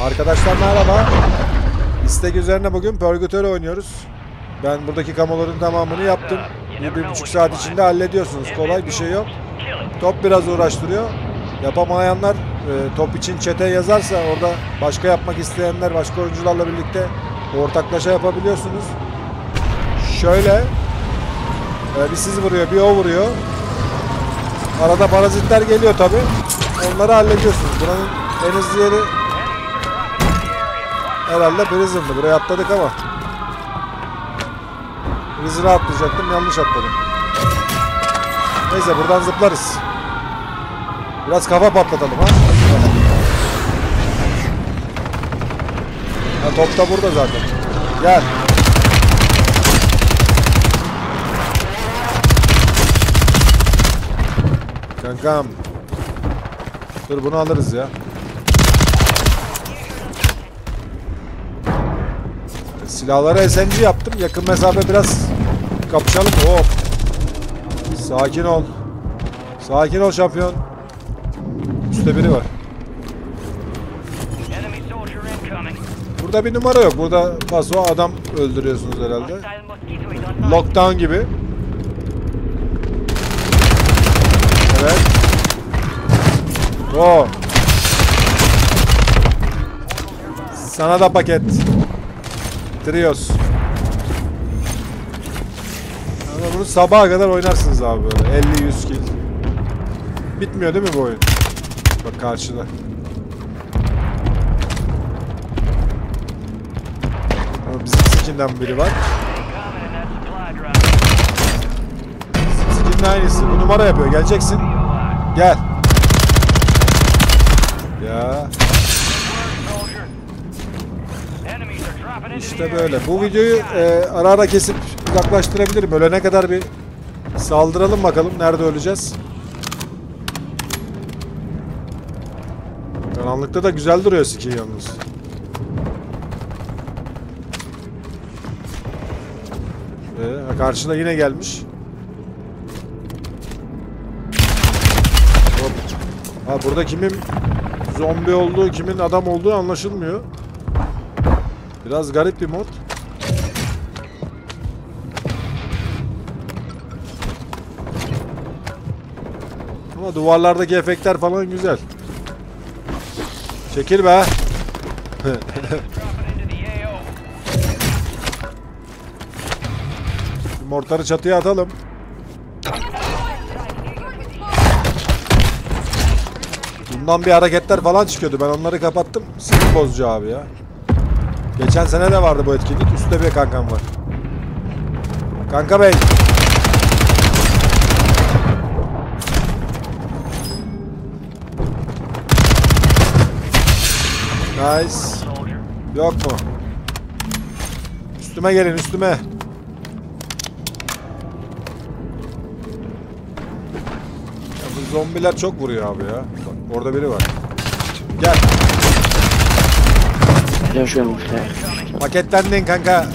Arkadaşlar merhaba. İstek üzerine bugün pörgütör oynuyoruz. Ben buradaki kamoların tamamını yaptım. 1,5 saat içinde hallediyorsunuz. Kolay bir şey yok. Top biraz uğraştırıyor. Yapamayanlar top için çete yazarsa orada başka yapmak isteyenler başka oyuncularla birlikte ortaklaşa yapabiliyorsunuz. Şöyle bir siz vuruyor bir o vuruyor. Arada parazitler geliyor tabi. Onları hallediyorsunuz. Buranın en hızlı yeri herhalde Prizm'di. Buraya atladık ama Prizm'e atlayacaktım. Yanlış atladım. Neyse buradan zıplarız. Biraz kafa patlatalım ha. Ya top da burada zaten. Gel. Kankam. Dur bunu alırız ya. Silahlara SMG yaptım. Yakın mesafe biraz kapışalım. Hop. Sakin ol. Sakin ol şampiyon. Üstte biri var. Burada bir numara yok. Burada paso adam öldürüyorsunuz herhalde. Lockdown gibi. Evet. Oo. Sana da paket. Trios. Ama bunu sabaha kadar oynarsınız abi böyle. 50-100 kill. Bitmiyor değil mi bu oyun? Bak karşıda. Ama bizim skin'den biri var. Bizim skin'in aynısı. Bu numara yapıyor. Geleceksin. Gel. Ya. İşte böyle. Bu videoyu ara ara kesip uzaklaştırabilirim. Ölene kadar bir saldıralım bakalım. Nerede öleceğiz? Karanlıkta da güzel duruyor skin yalnız. Karşına yine gelmiş. Hop. Ha, burada kimin zombi olduğu, kimin adam olduğu anlaşılmıyor. Biraz garip bir mod. Ama duvarlardaki efektler falan güzel. Çekil be. Mortarı çatıya atalım. Bundan bir hareketler falan çıkıyordu. Ben onları kapattım. Sinir bozucu abi ya. Geçen sene de vardı bu etkinlik. Üstte bir kankam var. Kanka bey. Nice. Yok mu? Üstüme gelin üstüme. Zombiler çok vuruyor abi ya. Bak, orada biri var. Gel. Paketlendin kanka.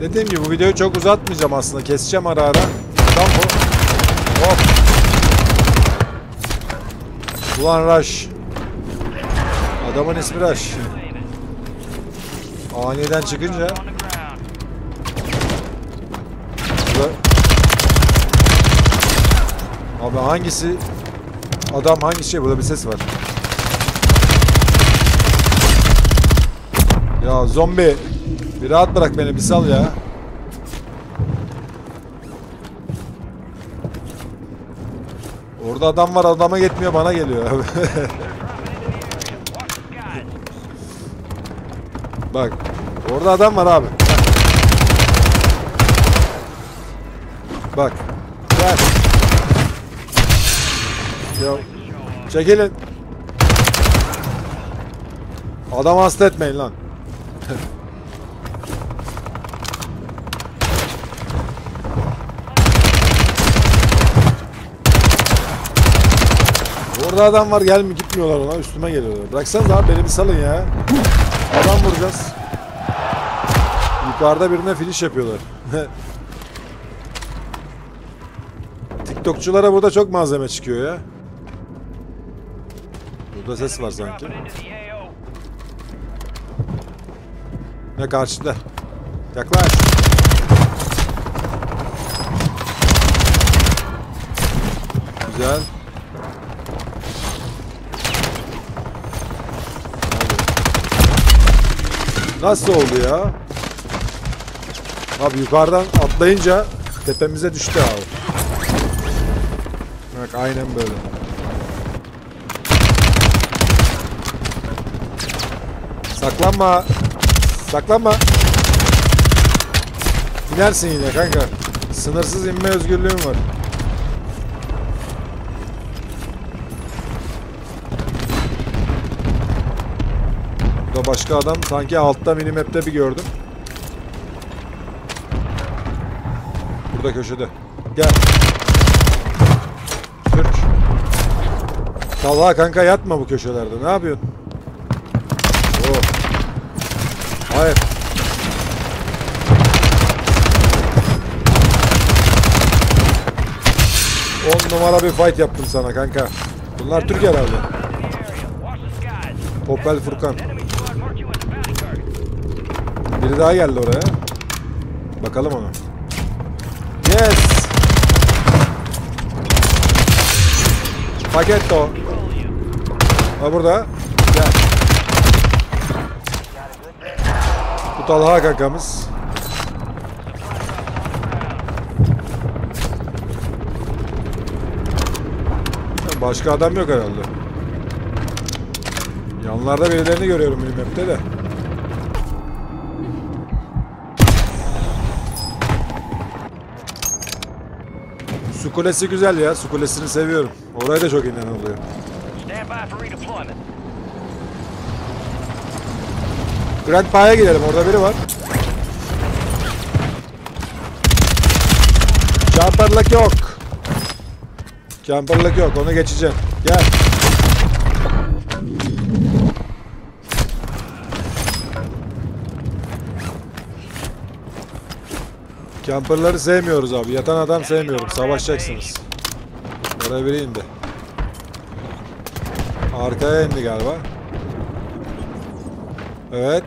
Dediğim gibi bu videoyu çok uzatmayacağım aslında. Keseceğim ara ara. Tam bu. Hop. Ulan Rush. Adamın ismi Rush. Aniden çıkınca. Abi hangisi adam hangi şey? Burada bir ses var. Ya zombi bir rahat bırak beni bir sal ya. Orada adam var adama yetmiyor bana geliyor abi. Bak orada adam var abi. Bak. Gel. Yo. Çekilin. Adamı hasta etmeyin lan. Orada adam var gelmiyor gitmiyorlar ona üstüme geliyorlar. Bıraksanız abi beni bir salın ya. Adam vuracağız. Yukarıda birine finish yapıyorlar. TikTokçulara burada çok malzeme çıkıyor ya. Burada ses var sanki. Ne karşıda? Yaklaş. Güzel. Nasıl oldu ya? Abi yukarıdan atlayınca tepemize düştü abi. Bak aynen böyle. Saklanma. Saklanma. İnersin yine kanka. Sınırsız inme özgürlüğün var. Burada başka adam sanki altta minimap'te bir gördüm. Burada köşede. Gel. Türk. Vallahi kanka yatma bu köşelerde. Ne yapıyorsun? Oh. Hayır. On numara bir fight yaptım sana kanka. Bunlar Türk herhalde. Popel Furkan. Biri daha geldi oraya. Bakalım ona. Yes. Paketto. Ha burada. Gel. Bu Talha kakamız. Başka adam yok herhalde. Yanlarda birilerini görüyorum benim hepte de. Su kulesi güzel ya. Su kulesini seviyorum. Oraya da çok inen oluyor. Grandpa'ya gidelim. Orada biri var. Camperlık yok. Camperlık yok. Onu geçeceğim. Gel. Camperları sevmiyoruz abi. Yatan adam sevmiyorum. Savaşacaksınız. Oraya biri indi. Arkaya indi galiba. Evet.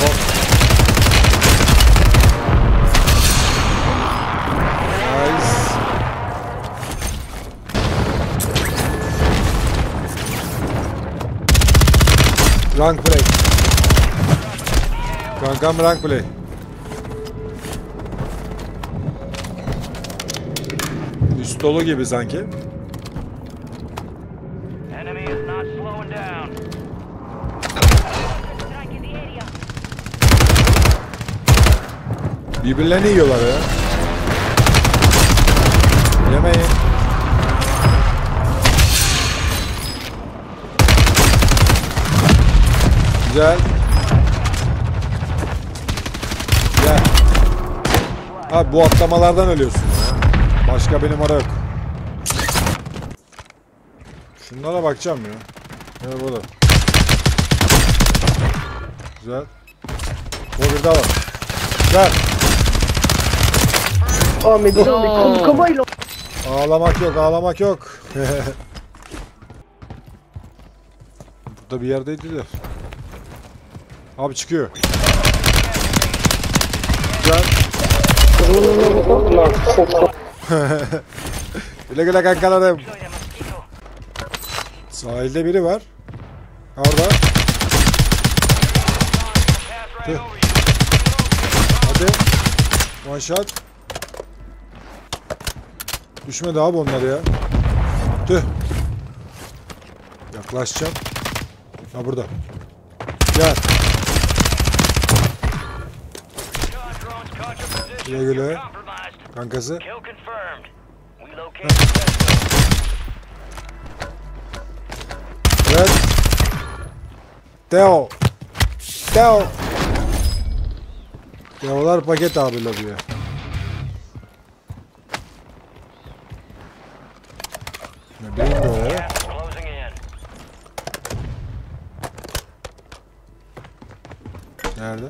Hop. Nice. Rank break. Kankam rank play. Üst dolu gibi sanki. Birbirlerini yiyorlar ya. Yemeyin. Güzel. Abi bu atlamalardan ölüyorsun ya. Başka bir numara yok. Şunlara bakacağım ya. Evet burada. Güzel. Bu bir daha var. Güzel. Ağlamak yok, ağlamak yok. Burada bir yerdeydi de. Abi çıkıyor. Güzel. Güle güle kankalarım. Sahilde biri var. Orada. Tüh. Hadi. One shot. Düşmedi abi onlar ya. Tüh. Yaklaşacağım. Ha burada. Gel. Güle güle. Kankası. Evet. Teo. Teo. Teolar paket abi lobiye. Ne bileyim böyle. Nerede?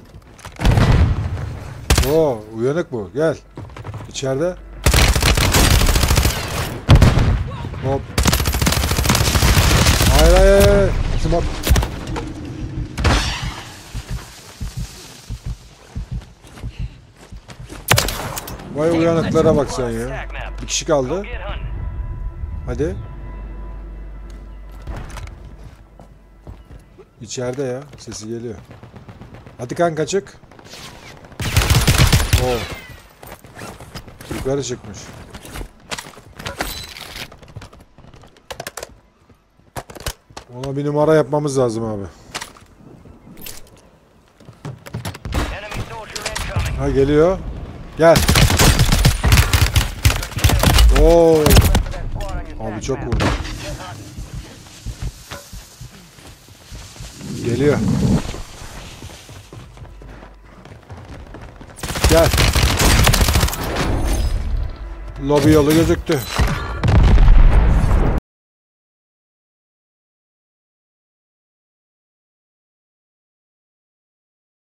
Oo, uyanık bu. Gel. İçeride. Hop. Hayır hayır. Smop. Vay uyanıklara bak sen ya. Bir kişi kaldı. Hadi. İçeride ya. Sesi geliyor. Hadi kanka çık. Oo. Yukarı çıkmış. Ona bir numara yapmamız lazım abi. Ha geliyor. Gel. Oo. Abi çok vurdu. Geliyor. Gel. Lobi yolu gözüktü.